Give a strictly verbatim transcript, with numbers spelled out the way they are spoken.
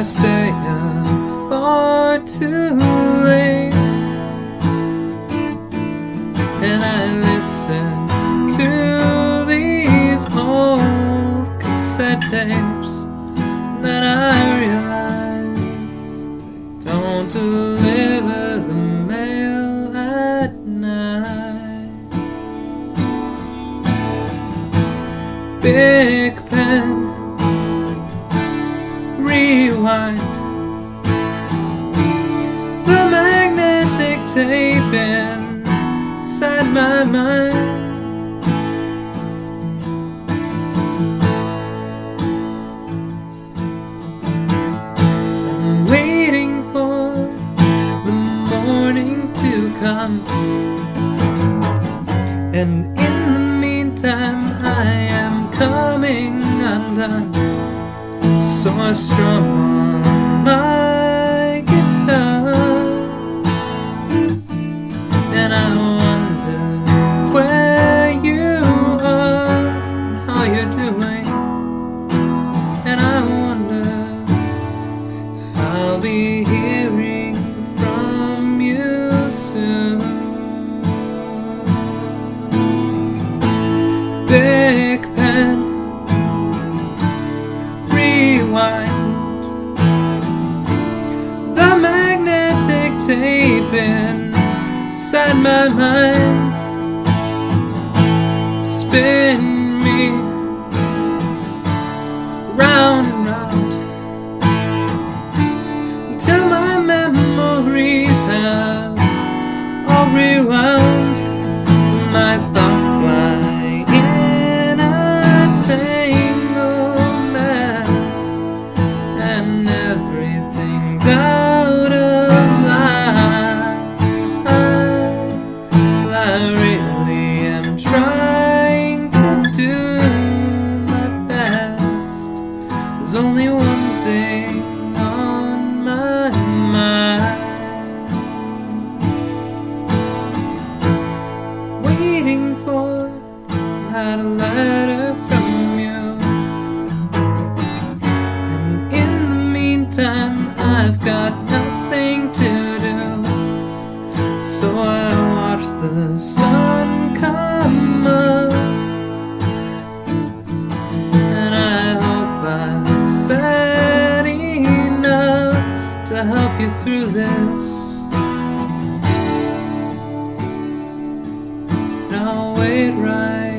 I stay up far too late, and I listen to these old cassette tapes, and then I realize they don't deliver the mail at night. Bic pen, rewind, the magnetic tape inside my mind. I'm waiting for the morning to come, and in the meantime I am coming undone. So I strum on my guitar, and I wonder where you are, and how you're doing, and I wonder if I'll be hearing from you soon. Bic pen, the magnetic tape inside my mind. Spin me round and round till my memories have all rewound. My thoughts lie out of line. I really am trying to do my best. There's only one thing on my mind, waiting for that letter from you, and in the meantime I've got nothing to do, so I watch the sun come up, and I hope I've said enough to help you through this. Now wait right